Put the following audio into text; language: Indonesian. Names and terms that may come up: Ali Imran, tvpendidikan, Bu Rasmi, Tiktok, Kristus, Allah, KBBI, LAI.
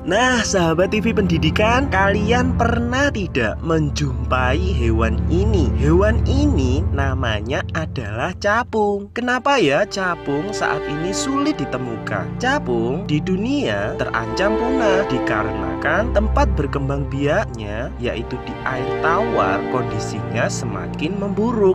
Nah, sahabat TV Pendidikan, kalian pernah tidak menjumpai hewan ini? Hewan ini namanya adalah capung. Kenapa ya capung saat ini sulit ditemukan? Capung di dunia terancam punah dikarenakan tempat berkembang biaknya, yaitu di air tawar, kondisinya semakin memburuk.